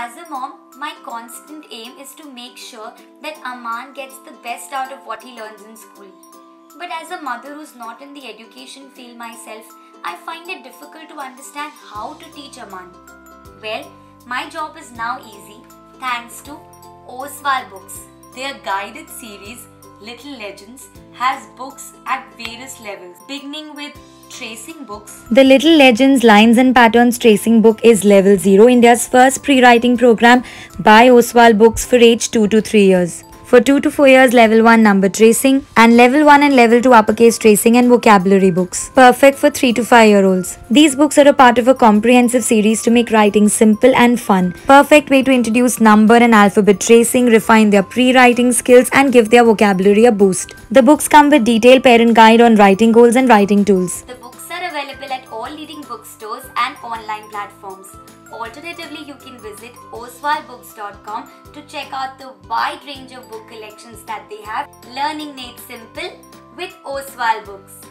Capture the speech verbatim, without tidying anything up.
As a mom, my constant aim is to make sure that Aman gets the best out of what he learns in school. But as a mother who's not in the education field myself, I find it difficult to understand how to teach Aman. Well, my job is now easy thanks to Oswaal Books. Their guided series, Little Legends, has books at various levels, beginning with tracing books. The Little Legends Lines and Patterns tracing book is level zero, India's first pre-writing program by Oswaal Books for age two to three years. For two to four years, level one number tracing, and level one and level two uppercase tracing and vocabulary books. Perfect for three to five year olds. These books are a part of a comprehensive series to make writing simple and fun. Perfect way to introduce number and alphabet tracing, refine their pre-writing skills and give their vocabulary a boost. The books come with detailed parent guide on writing goals and writing tools. The books are available at all leading bookstores and online platforms. Alternatively, you can visit oswaal books dot com to check out the wide range of book collections that they have. Learning made simple with Oswaal Books.